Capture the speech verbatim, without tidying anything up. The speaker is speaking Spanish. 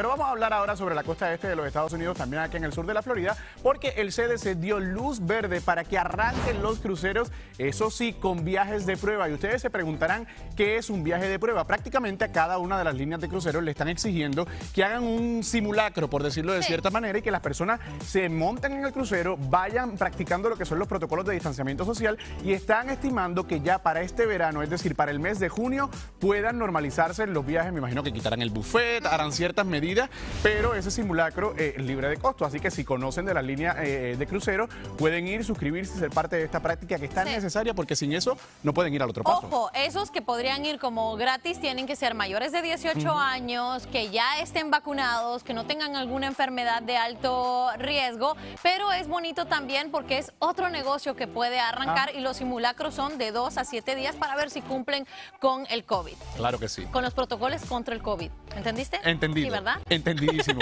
Pero vamos a hablar ahora sobre la costa este de los Estados Unidos, también aquí en el sur de la Florida, porque el C D C dio luz verde para que arranquen los cruceros, eso sí, con viajes de prueba. Y ustedes se preguntarán qué es un viaje de prueba. Prácticamente a cada una de las líneas de cruceros le están exigiendo que hagan un simulacro, por decirlo de sí. cierta manera, y que las personas se monten en el crucero, vayan practicando lo que son los protocolos de distanciamiento social, y están estimando que ya para este verano, es decir, para el mes de junio, puedan normalizarse los viajes. Me imagino que quitarán el buffet, harán ciertas medidas, pero ese simulacro es eh, libre de costo. Así que si conocen de la línea eh, de crucero, pueden ir, suscribirse y ser parte de esta práctica que es tan sí. necesaria, porque sin eso no pueden ir al otro paso. Ojo, esos que podrían ir como gratis tienen que ser mayores de dieciocho uh-huh. años, que ya estén vacunados, que no tengan alguna enfermedad de alto riesgo, pero es bonito también porque es otro negocio que puede arrancar ah. y los simulacros son de dos a siete días para ver si cumplen con el COVID. Claro que sí. Con los protocolos contra el COVID. ¿Entendiste? Entendido. ¿Sí, verdad? Entendidísimo.